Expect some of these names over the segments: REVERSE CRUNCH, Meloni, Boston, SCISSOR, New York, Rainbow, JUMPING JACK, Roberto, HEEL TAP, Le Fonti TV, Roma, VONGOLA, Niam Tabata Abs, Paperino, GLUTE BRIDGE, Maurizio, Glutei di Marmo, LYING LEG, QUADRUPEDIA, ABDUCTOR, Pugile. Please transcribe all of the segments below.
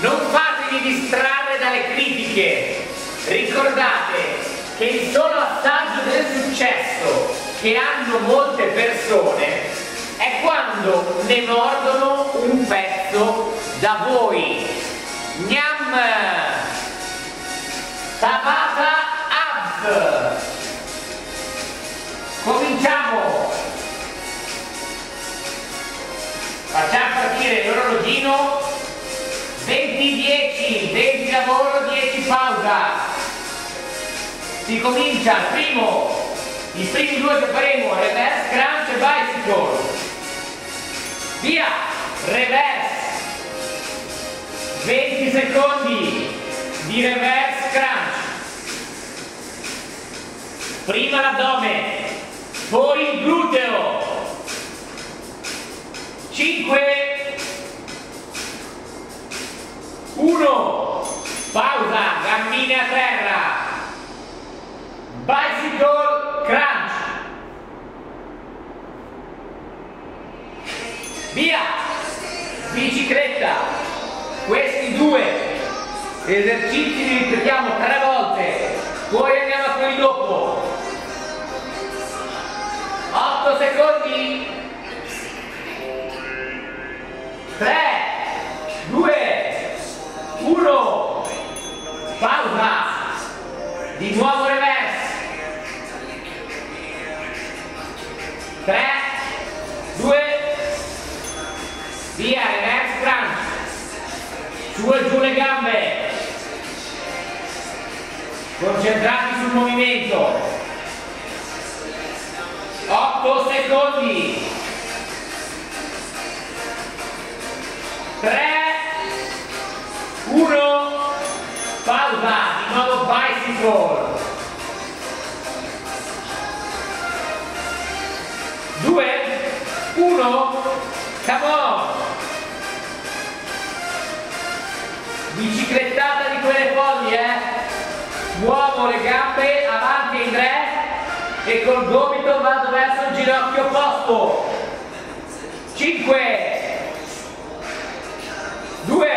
Non fatevi distrarre dalle critiche, ricordate che il solo assaggio del successo che hanno molte persone è quando ne mordono un pezzo da voi. Niam Tabata Abs. Cominciamo. Facciamo partire l'orologino. 20-10, 20 lavoro, 10 pausa. Si comincia il primo. I primi due che faremo, reverse, crunch e bicycle. Via, reverse. 20 secondi di reverse, crunch. Prima l'addome, poi il gluteo. 5, 1, pausa, gammine a terra. Bicycle. Crunch. Via. Bicicletta. Questi due esercizi li ripetiamo 3 volte. Poi andiamo a quelli dopo. 8 secondi. 3, 2, 1. Pausa. Di nuovo reverse. 3, 2, via, reverse crunch, su e giù le gambe, concentrati sul movimento. 8 secondi. 3, 1, pausa, di nuovo bicycle. 2, 1, come on! Biciclettata di quelle folli, Muovo le gambe avanti in 3 e col gomito vado verso il ginocchio opposto. 5, 2,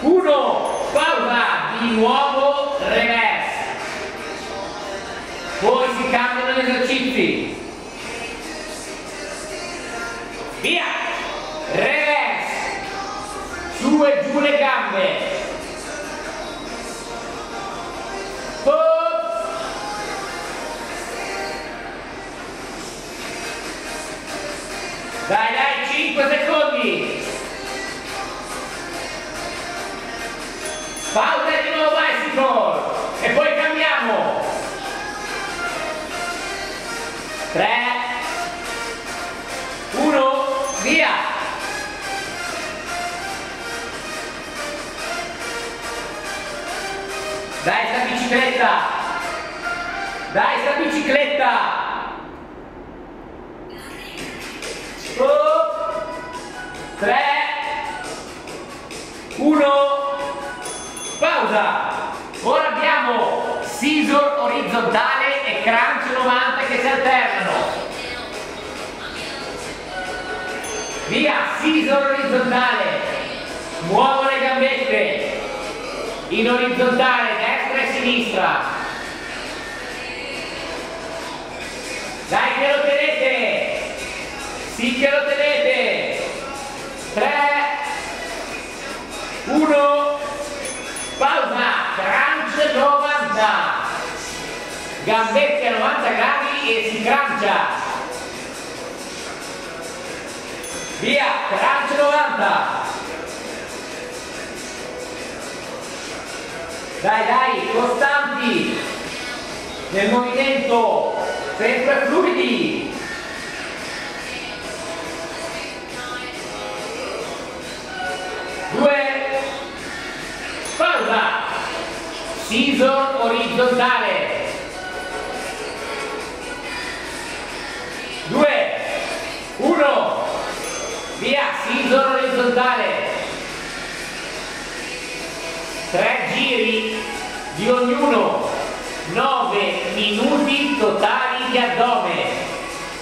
1, pausa, di nuovo reverse. Poi si cambiano gli esercizi. Via, reverse, su e giù le gambe. Dai, 5 secondi. Pausa e di nuovo bicycle. E poi cambiamo. 3, 1. Via! Dai sta bicicletta! Dai sta bicicletta! Oh. 3, 1, pausa! Ora abbiamo scissor orizzontale e crunch 90 che si alternano. Via, scissor orizzontale, muovo le gambette in orizzontale, destra e sinistra. Dai che lo tenete, sì che lo tenete. 3, 1, pausa, crunch 90, gambette a 90 gradi e si crancia. Via, crunch 90. Dai, costanti nel movimento, sempre fluidi. Pausa. Scissor orizzontale. 2, 1. Via, scissor orizzontale. 3 giri di ognuno, 9 minuti totali di addome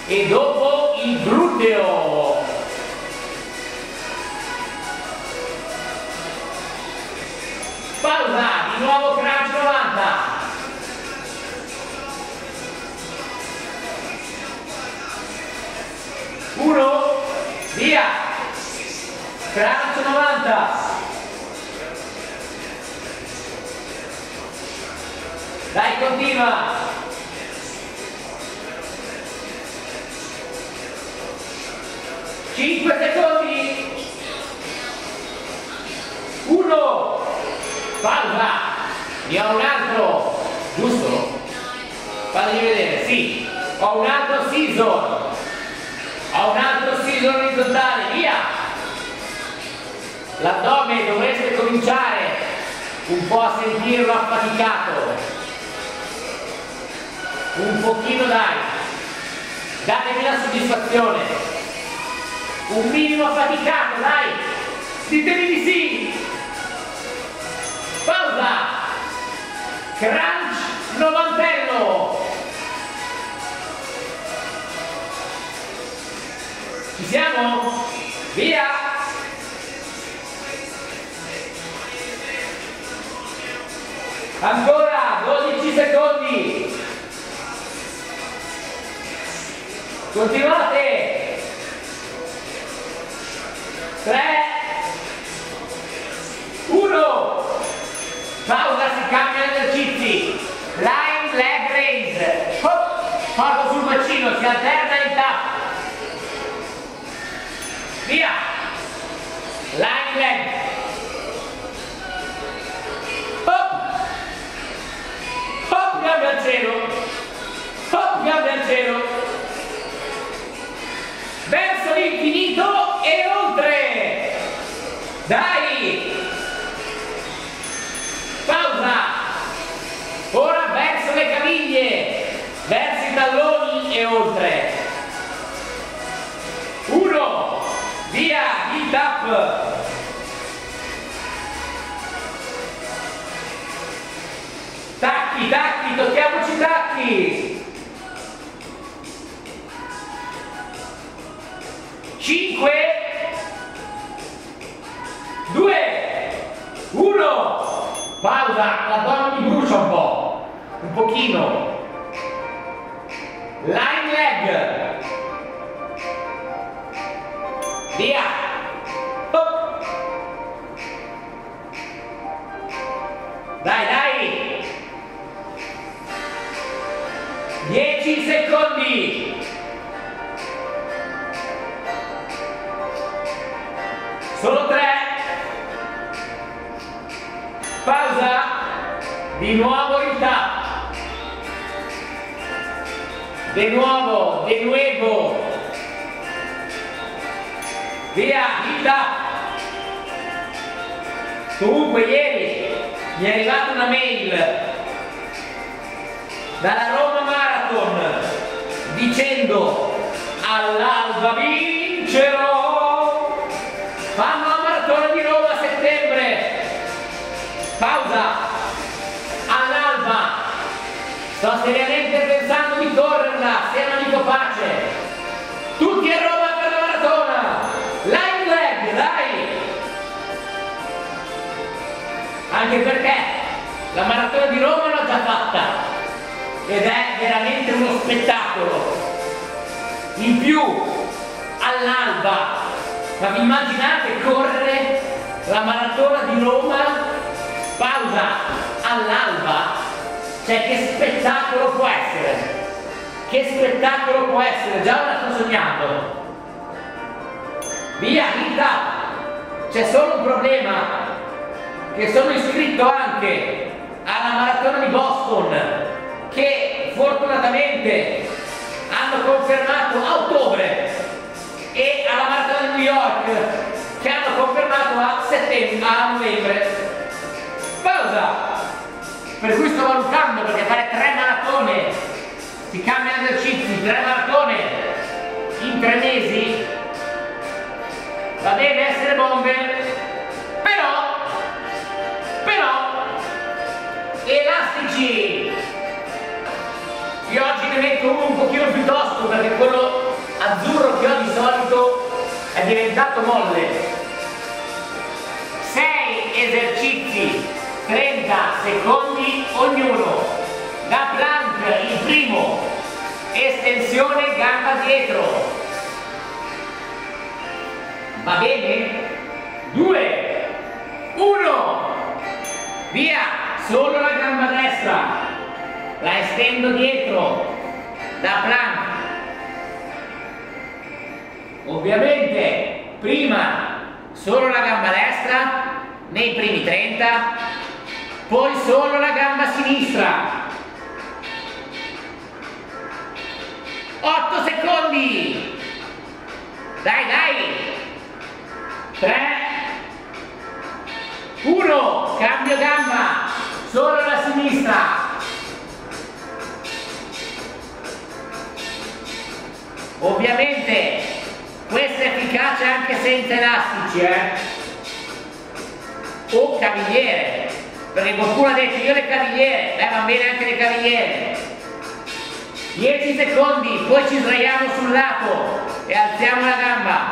e dopo il gluteo. di nuovo crunch 90. Uno, via, crunch 90. Dai, continua. Ho un altro, giusto? Fatemi vedere, sì, ho un altro season, orizzontale, via! L'addome dovreste cominciare un po' a sentirlo affaticato, un pochino dai, datemi la soddisfazione, un minimo affaticato, dai, ditemi di sì! Pausa! Crunch 90. Ci siamo? Via! Ancora 12 secondi. Continuate. 3, 1. Pausa, si cambia esercizi. Line leg raise. Hop, corpo sul bacino, si alterna in tap. Via. Line leg. Hop. Hop, gambe al cielo. Hop, gambe al cielo. Verso l'infinito e oltre. Dai. Ora verso le caviglie, verso i talloni e oltre. 1, via, il tap. Tacchi, tacchi, tocchiamoci i tacchi. 5, 2, 1. Pausa, la donna mi brucia un po', un pochino. Line leg. Via. Hop. Dai, dai. 10 secondi. Solo 3. Pausa, di nuovo il tap, di nuovo, via il tap. Comunque ieri mi è arrivata una mail dalla Roma Marathon dicendo: all'alba vincerò, fanno la maratona di Roma a settembre. Pausa, all'alba, sto seriamente pensando di correrla, se non dico pace. Tutti a Roma per la maratona, line leg, dai! Anche perché la maratona di Roma l'ho già fatta, ed è veramente uno spettacolo. In più, all'alba, ma vi immaginate correre la maratona di Roma? Pausa, all'alba, cioè che spettacolo può essere? Già ora sto sognando. Via, vita! C'è solo un problema, che sono iscritto anche alla maratona di Boston, che fortunatamente hanno confermato a ottobre, e alla maratona di New York, che hanno confermato a settembre, a novembre. Pausa! Per cui sto valutando, perché fare 3 maratone, si cambia esercizi, 3 maratone in 3 mesi, va bene essere bombe, però, elastici, io oggi ne metto uno un pochino più tosto, perché quello azzurro che ho di solito è diventato molle. 6 esercizi. 3 30 secondi ognuno. Da plank il primo, estensione gamba dietro, va bene? 2, 1, via, solo la gamba destra, la estendo dietro, da plank. Ovviamente prima solo la gamba destra nei primi 30, poi solo la gamba sinistra. 8 secondi, dai dai, 3, 1, cambio gamba, solo la sinistra, ovviamente questa è efficace anche senza elastici, o cavigliere, perché qualcuno ha detto io le cavigliere, beh, va bene anche le cavigliere. 10 secondi, poi ci sdraiamo sul lato e alziamo la gamba.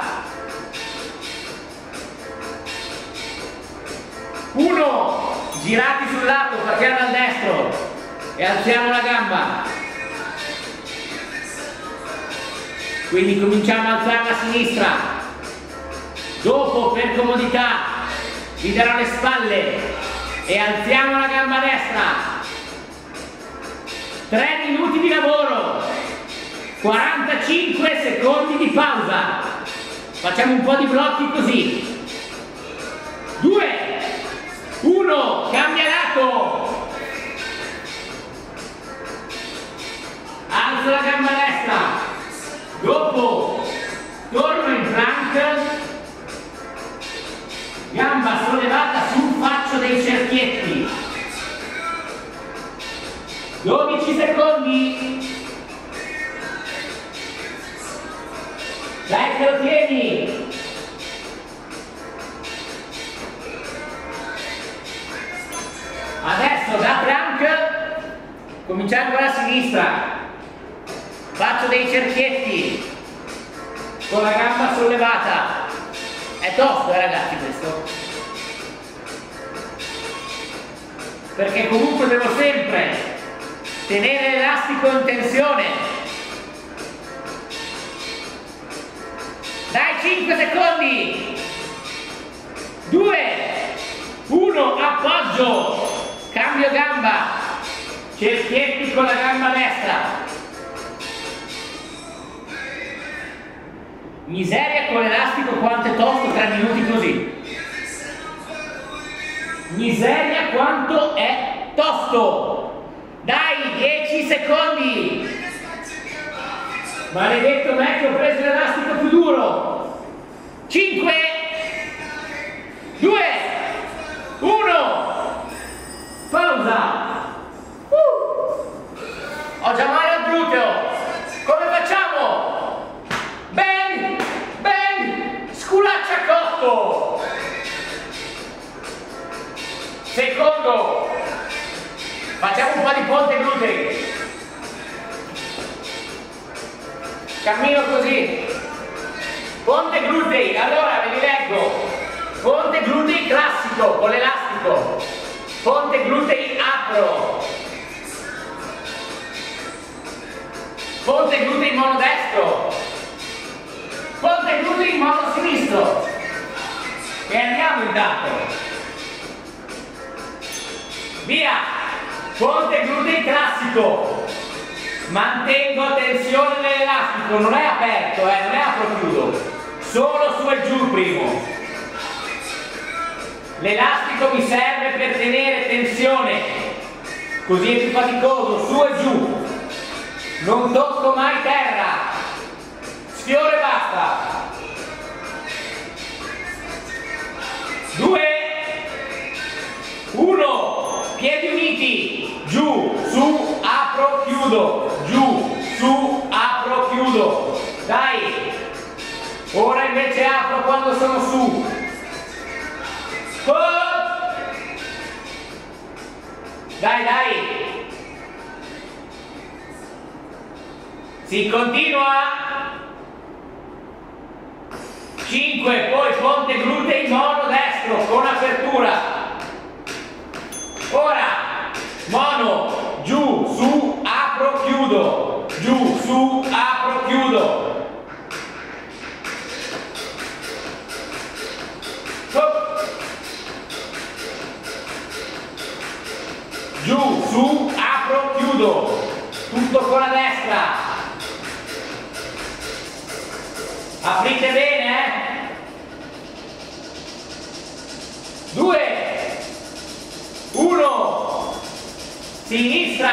1, girati sul lato, partiamo dal destro e alziamo la gamba. Quindi cominciamo ad alzare la sinistra. Dopo, per comodità, vi darò le spalle e alziamo la gamba destra. 3 minuti di lavoro, 45 secondi di pausa, facciamo un po' di blocchi così. 2, 1, cambia lato, alzo la gamba destra, dopo torno in plank, gamba sollevata sul faccio dei cerchietti. 12 secondi, dai che lo tieni, 3, cominciamo con la sinistra, faccio dei cerchietti con la gamba sollevata, è tosto ragazzi questo, perché comunque devo sempre tenere l'elastico in tensione. Dai, 5 secondi. 2, 1, appoggio. Cambio gamba. Cerchietti con la gamba destra. Miseria con l'elastico quanto è tosto 3 minuti così. Miseria quanto è tosto. Dai, 10 secondi! Maledetto me che ho preso l'elastico più duro! 5, 2, 1, pausa! Ho già male al gluteo! Come facciamo? Ben, ben, sculaccia a cotto! Secondo! Facciamo un po' di ponte glutei. Cammino così. Ponte glutei. Allora, ve li leggo. Ponte glutei classico con l'elastico. Ponte glutei apro. Ponte glutei mono destro. Ponte glutei mono sinistro. E andiamo intanto. Via. Ponte glutei classico, mantengo tensione nell'elastico, non è aperto, non è apro chiuso, solo su e giù primo. L'elastico mi serve per tenere tensione, così è più faticoso, su e giù, non tocco mai terra, sfioro e basta. 2, 1, piedi uniti. Giù, su, apro, chiudo. Giù, su, apro, chiudo. Dai. Ora invece apro quando sono su. Dai, dai. Si continua. 5, poi ponte glutei mono destro con apertura. Ora, mono, giù, su, apro, chiudo, giù, su, apro, chiudo. Giù, su, apro, chiudo, tutto con la destra, aprite bene, due, uno, sinistra,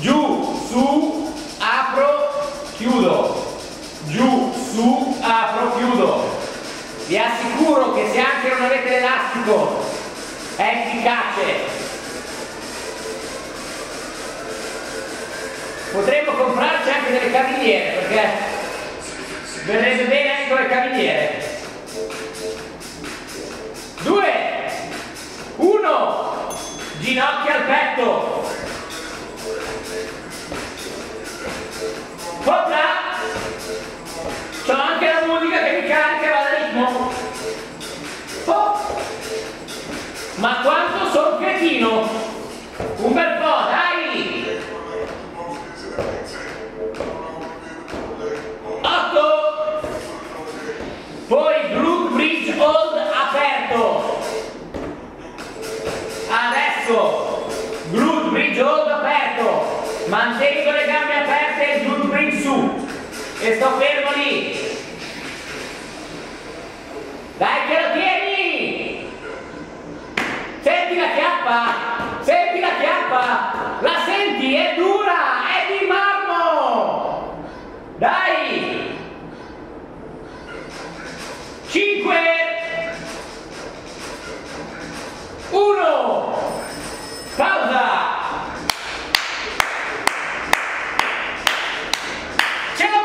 giù, su, apro, chiudo, giù, su, apro, chiudo. Vi assicuro che se anche non avete l'elastico è efficace. Potremmo comprarci anche delle cavigliere, perché verrebbe bene anche con le cavigliere. 2, 1, ginocchia al petto, forza, c'ho anche la musica che mi carica, va da ritmo. Oh. Ma quanto sono cretino, un bel po', dai. 8, poi blue bridge hold aperto, adesso blue bridge hold aperto, mantengo le gambe aperte e blue bridge su e sto fermo lì, dai che lo tieni, senti la chiappa, la senti, è dura, è di marmo, dai. 5, 1, pausa, ce lo facciamo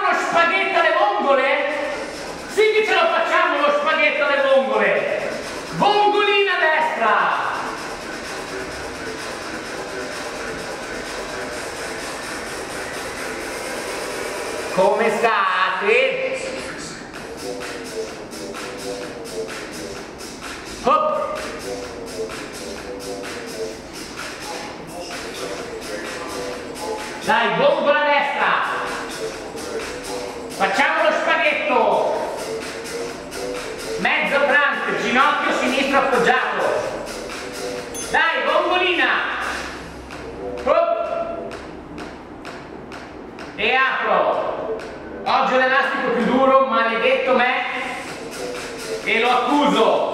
uno spaghetto alle vongole? Sì che ce lo facciamo uno spaghetto alle vongole, vongolina destra, come state? Hop. Dai, bomba la destra, facciamo lo spaghetto, mezzo plank, ginocchio sinistro appoggiato, dai bombolina, hop. E apro, oggi ho l'elastico più duro, maledetto me, e lo accuso.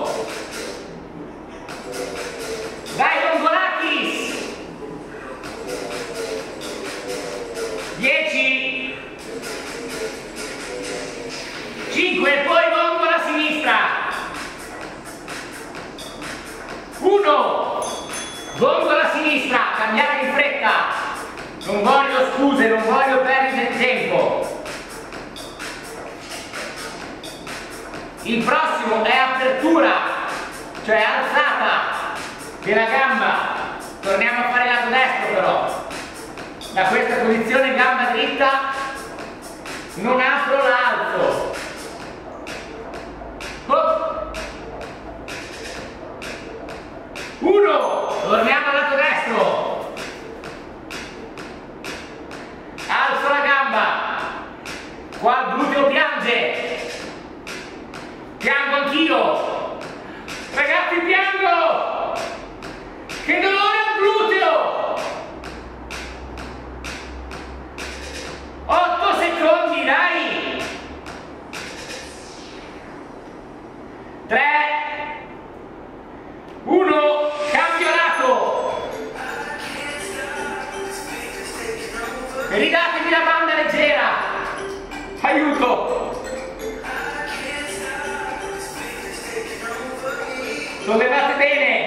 Dai Longorakis! 10, 5, poi Longola sinistra, 1, Longola sinistra, cambiare in fretta, non voglio scuse, non voglio perdere il tempo, il prossimo è apertura, cioè alzata della gamba, torniamo a fare lato destro però, da questa posizione gamba dritta, non apro l'alto, oh. 1, torniamo al lato destro, alzo la gamba, qua il gluteo piange, piango anch'io, ragazzi piango! Che dolore al gluteo! 8 secondi, dai! 3, 1, campionato! Ridatevi la banda leggera! Aiuto! Sollevate bene!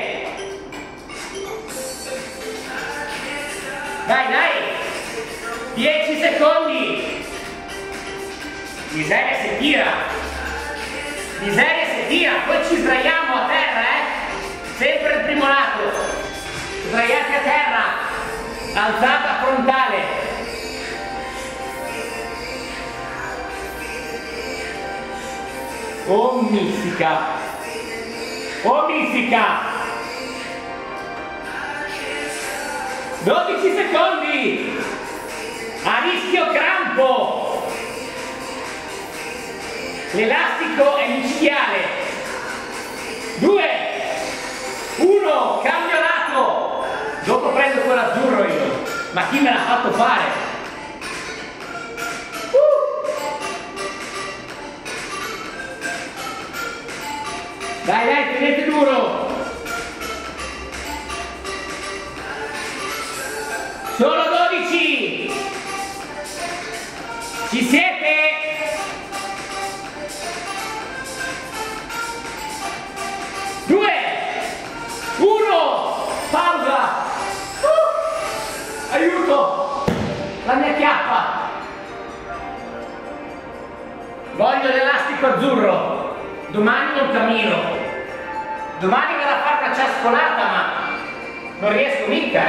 Dai, dai! 10 secondi! Miseria se tira! Miseria se tira! Poi ci sdraiamo a terra, eh! Sempre il primo lato! Sdraiati a terra! Alzata frontale! Oh mistica! Oh mistica! 12 secondi a rischio crampo, l'elastico è micidiale. 2 1, cambio lato, dopo prendo quello azzurro io, ma chi me l'ha fatto fare? Dai, dai, tenete duro! Solo 12! Ci siete? Domani non cammino, domani vado a fare una ciascolata, ma non riesco mica,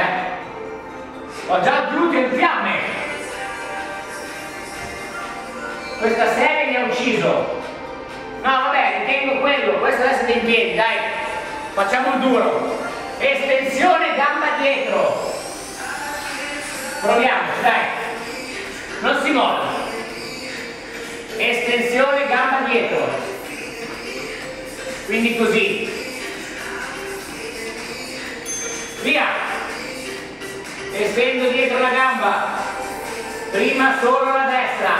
ho già il gluteo in fiamme, questa serie mi ha ucciso. No vabbè, ritengo quello, questo adesso dei piedi, dai, facciamo il duro, estensione gamba dietro, proviamoci, dai, non si molla, estensione gamba dietro. Quindi così, via, estendo dietro la gamba, prima solo la destra,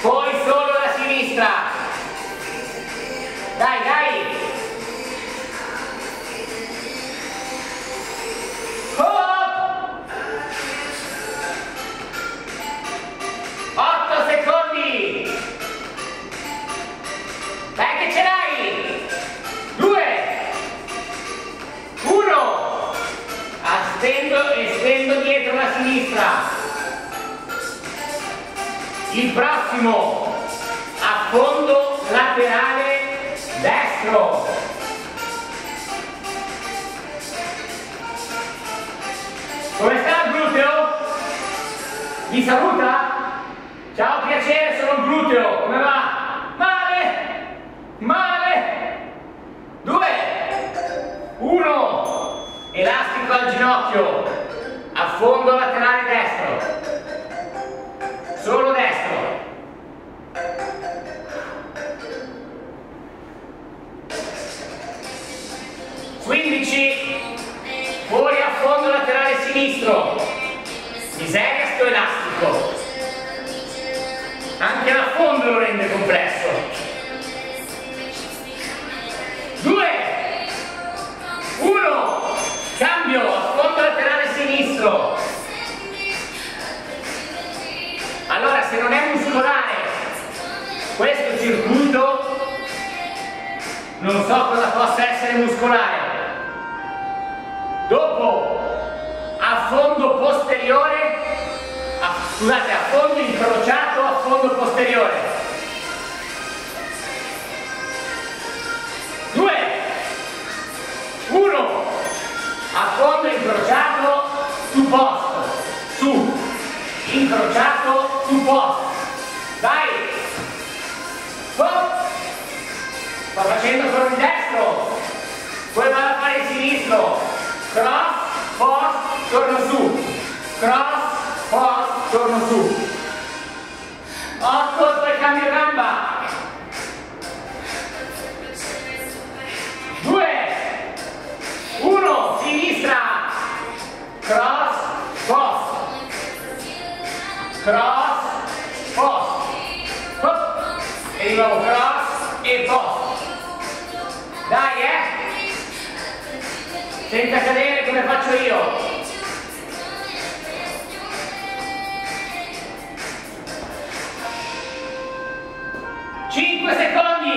poi solo la sinistra, dai dai, oh! 8 secondi, dai che ce l'hai. Estendo dietro la sinistra, il prossimo affondo laterale destro, come sta il gluteo? Vi saluta? Ciao, piacere, sono il gluteo, come va? Male, male. 2 1, elastico al ginocchio, affondo laterale destro, solo destro, poi affondo laterale sinistro, miseria sto elastico, anche l'affondo lo rende complesso. 2 1, cambio, affondo laterale sinistro. Allora, se non è muscolare questo circuito, non so cosa possa essere muscolare. Dopo, affondo posteriore, scusate, affondo incrociato, affondo posteriore. 2 1, affondo incrociato su posto, su, incrociato su posto, dai, oh. Sto facendo con il destro, poi vado a fare il sinistro, cross, post, torno su, cross, post, torno su, 8, poi cambio gamba, 2 1, sinistra, cross, post, cross, post, e di nuovo cross e post, dai, senza cadere come faccio io. 5 secondi.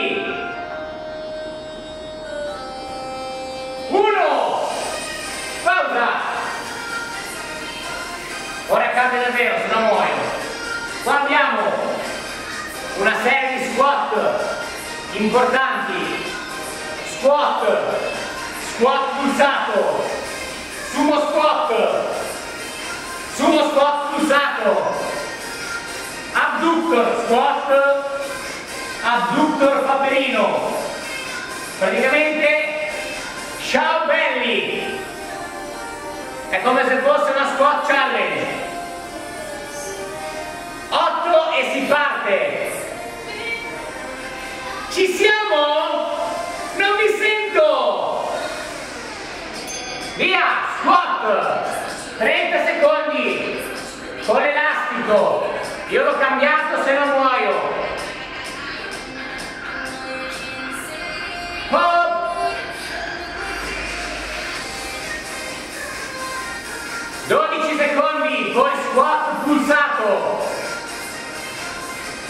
1, pausa, ora cambia davvero, se no muoio. Qua abbiamo una serie di squat importanti, squat, squat pulsato, sumo squat pulsato, adductor squat, adductor paperino, praticamente ciao belli, È come se fosse una squat challenge. 8 e si parte. Ci siamo? Non mi sento. Via, squat. 30 secondi. Con l'elastico. Io l'ho cambiato, se non muoio. Oh. Poi squat pulsato,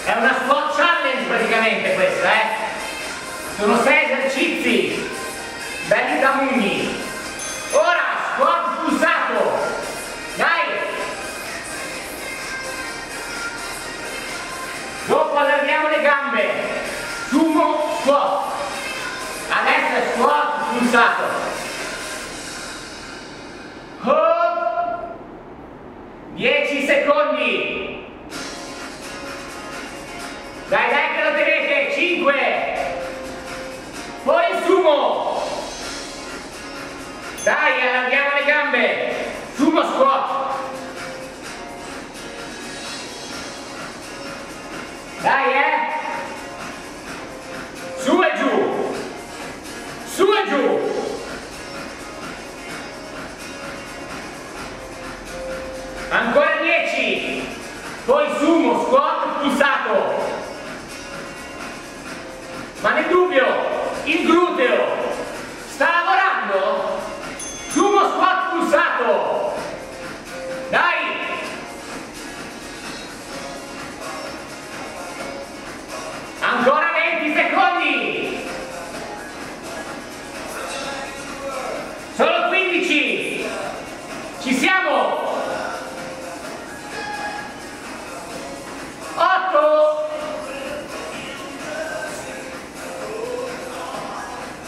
è una squat challenge praticamente questa, eh? Sono 6 esercizi belli da mugni. Ora squat pulsato, dai, dopo allarghiamo le gambe, sumo squat, adesso squat pulsato. 10 secondi, dai dai che lo tenete, 5, poi sumo, dai allarghiamo le gambe, sumo squat, dai su e giù, su e giù. Ancora 10, poi sumo, squat, pulsato. Ma nel dubbio, il gluteo sta lavorando? Sumo, squat, pulsato. Dai! Ancora 20 secondi. Solo 15. Ci siamo!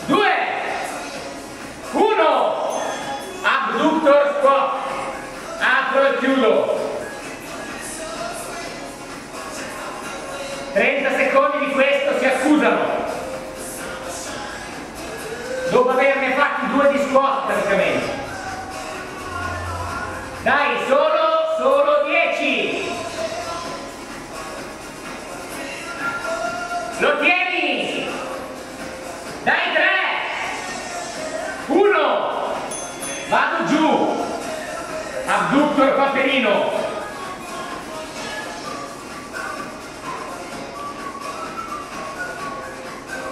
2 1. Abductor squat, apro e chiudo. 30 secondi di questo si accusano, dopo averne fatti 2 di squat praticamente. Dai, solo 10. Lo tieni! Dai, 3, 1, vado giù, abducto il Paperino.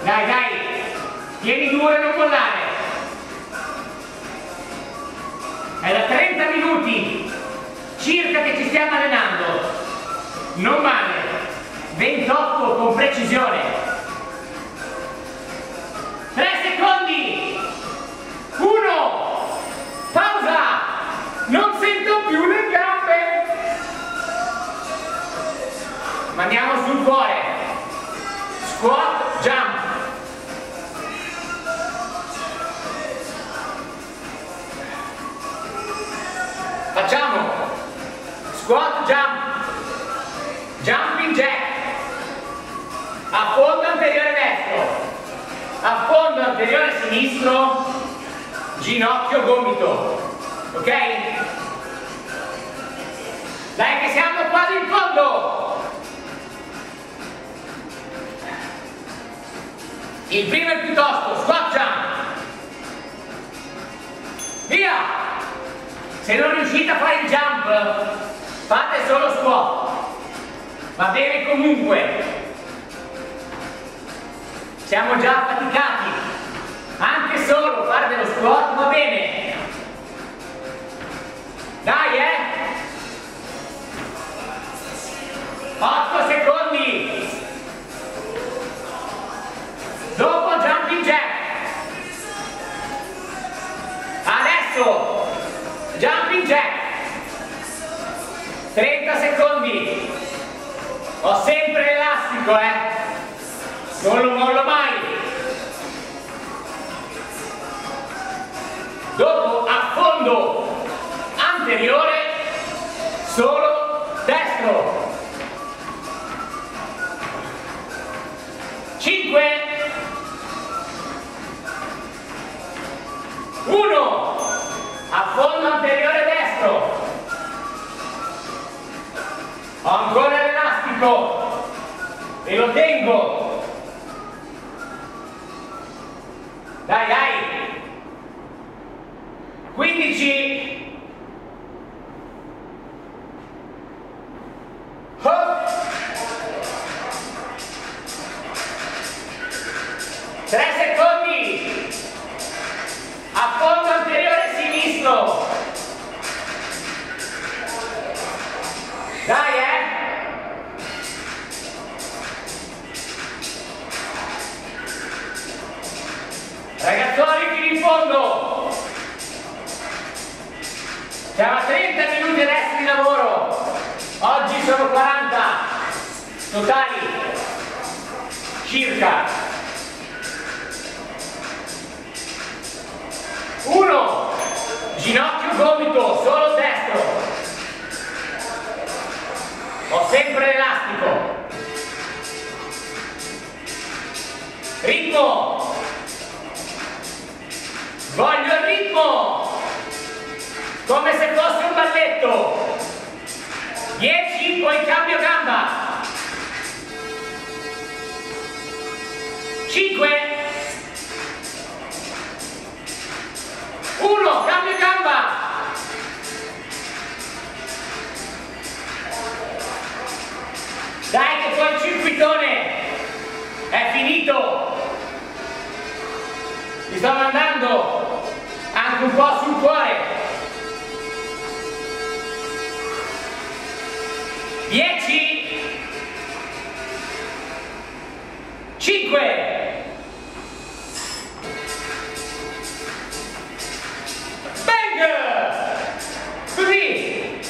Dai, dai, tieni duro e non mollare. È da 30 minuti circa che ci stiamo allenando, non male. 28 con precisione. 3 secondi. 1. Pausa. Non sento più le gambe. Ma andiamo sul cuore. Squat, jump. Facciamo. Squat, jump. Jumping jack. Affondo anteriore destro, affondo anteriore sinistro, ginocchio gomito, ok? Dai che siamo quasi in fondo! Il primo è piuttosto, squat jump! Via! Se non riuscite a fare il jump, fate solo squat, va bene comunque! Siamo già affaticati, anche solo fare dello squat va bene. Dai, 8 secondi. Dopo jumping jack. Adesso jumping jack. 30 secondi. Ho sempre elastico, Non lo mollo mai. Dopo affondo anteriore, solo destro. 5, 1, affondo anteriore. e lo tengo. Dai, dai. 15. Hop. 3 secondi. Affondo anteriore sinistro. Dai, eh. Ragazzuoli fino in fondo, siamo a 30 minuti resti di lavoro, oggi sono 40 totali circa. 1, ginocchio gomito, solo destro, ho sempre l'elastico, ritmo. Voglio il ritmo, come se fosse un balletto. 10, poi cambio gamba. 5. 1, cambio gamba. 2, che poi il circuitone è finito. Mi sto mandando anche un po' sul cuore. 10. 5. Bang! Così.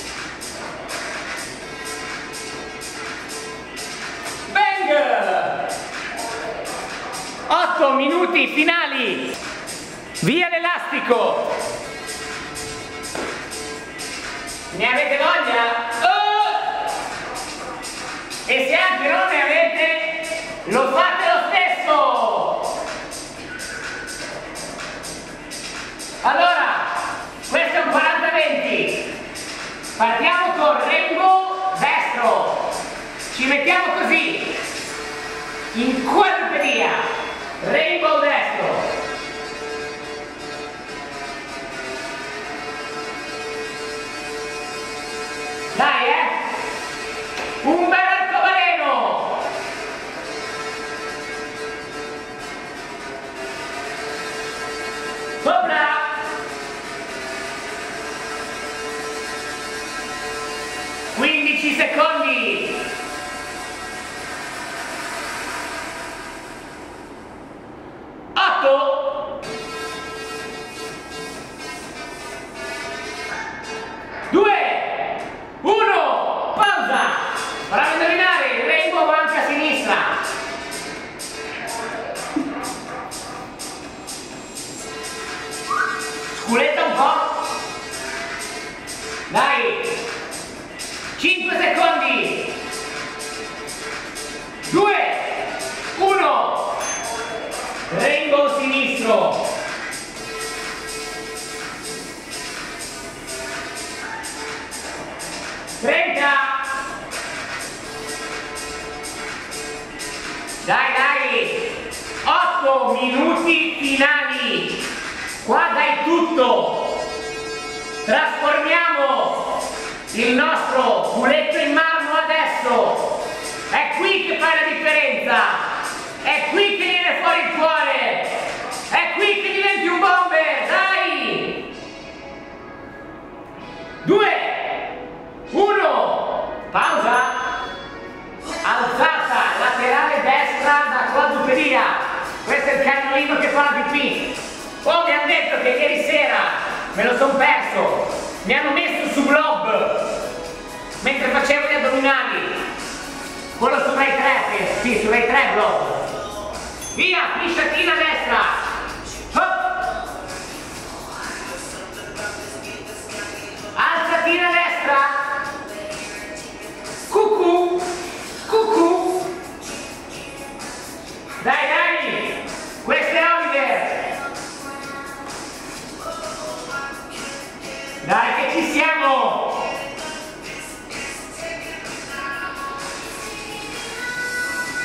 Bang! 8 minuti finali. Via l'elastico! Ne avete voglia? Oh! E se anche non ne avete, lo fate lo stesso! Allora, questo è un 40-20. Partiamo con Rainbow destro. Ci mettiamo così, in quadrupedia, Rainbow destro. Dai, eh! Un bel arcobaleno! Sopra! Secondi!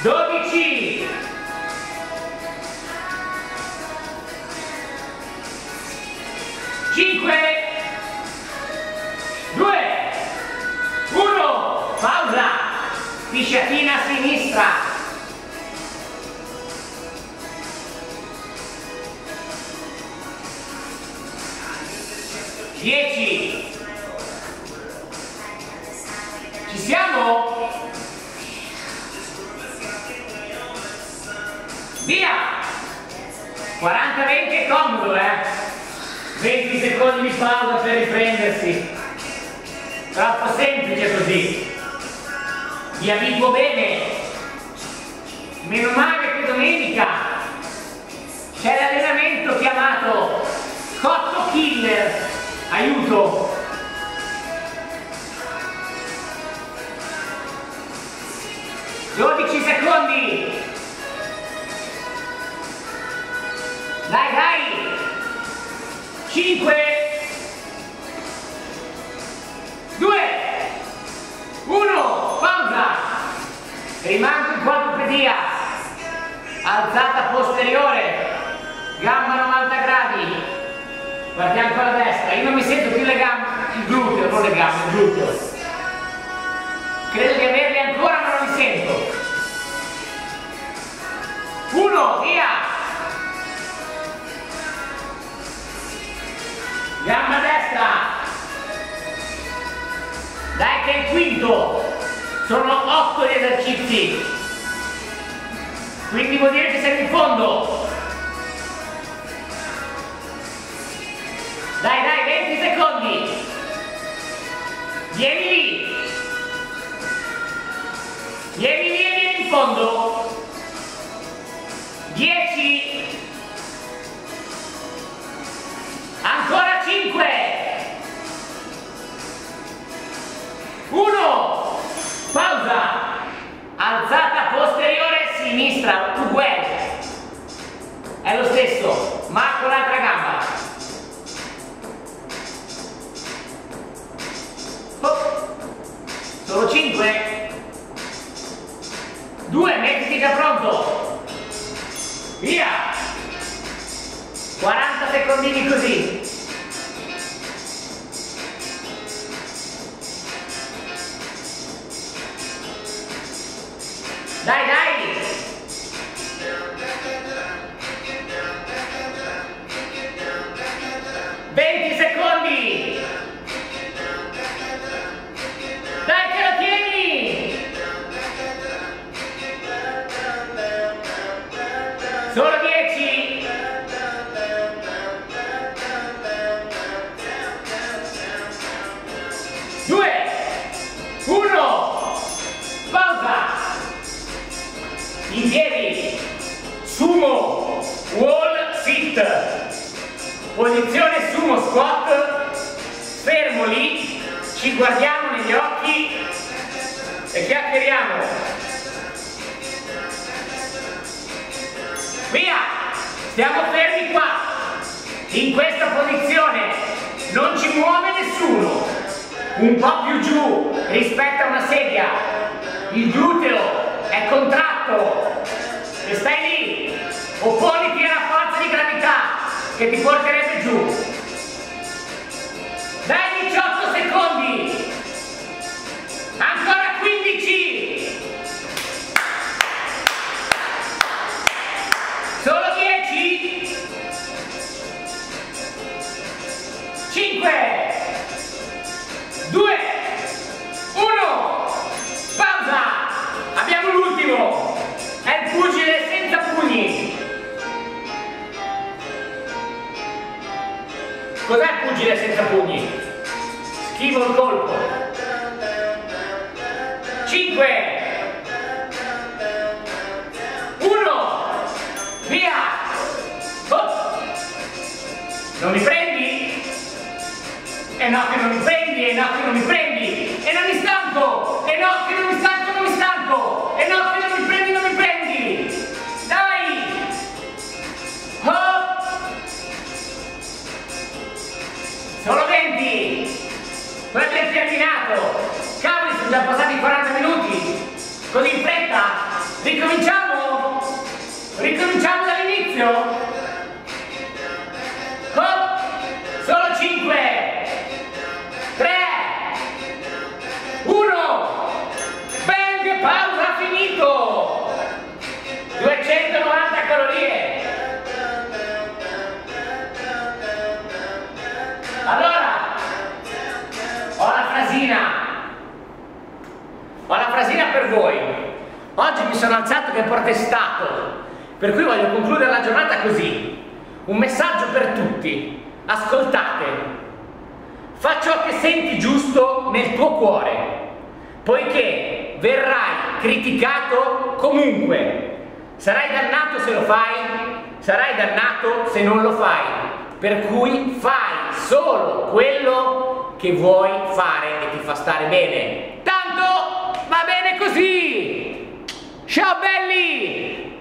Dove? 5, 2, 1, pausa, pisciatina a sinistra, dieci, ci siamo? Via, 40-20 è comodo, 20 secondi di pausa per riprendersi, troppo semplice così, vi abituo bene, meno male che domenica c'è l'allenamento chiamato cotto killer, aiuto, quindi vuol dire che sei in fondo, dai 20 secondi, vieni in fondo, 10, ancora 5, 1, pausa, alzata posteriore sinistra, uguale, è lo stesso, ma con l'altra gamba. Solo 5, 2, mettiti già pronto, via, 40 secondini così. Dai! Posizione sumo squat, fermo lì, ci guardiamo negli occhi e chiacchieriamo. Via, stiamo fermi qua, in questa posizione non ci muove nessuno, un po' più giù rispetto a una sedia, il gluteo è contratto e stai lì, opponiti alla forza di gravità che ti porterebbe giù. Dai 18 secondi, ancora 15, solo 10, 5, 2, 1, pausa, abbiamo l'ultimo, è il pugile senza pugni. Cos'è pugile senza pugni? Schivo il colpo. 5, 1, via! Oh. Non mi prendi? E no che non mi prendi, e no che non mi prendi, e non mi stanco, e no che non mi stanco, non mi stanco, e no che non mi prendi, non mi prendi! Dai! Oh. Solo 20, questo è terminato, cavoli sono già passati 40 minuti, così in fretta, ricominciamo dall'inizio, oh, solo 5, Allora, ho la frasina per voi. Oggi mi sono alzato che è protestato, per cui voglio concludere la giornata così. Un messaggio per tutti, ascoltate. Fa ciò che senti giusto nel tuo cuore, poiché verrai criticato comunque. Sarai dannato se lo fai, sarai dannato se non lo fai. Per cui fai solo quello che vuoi fare e ti fa stare bene. Tanto va bene così! Ciao belli!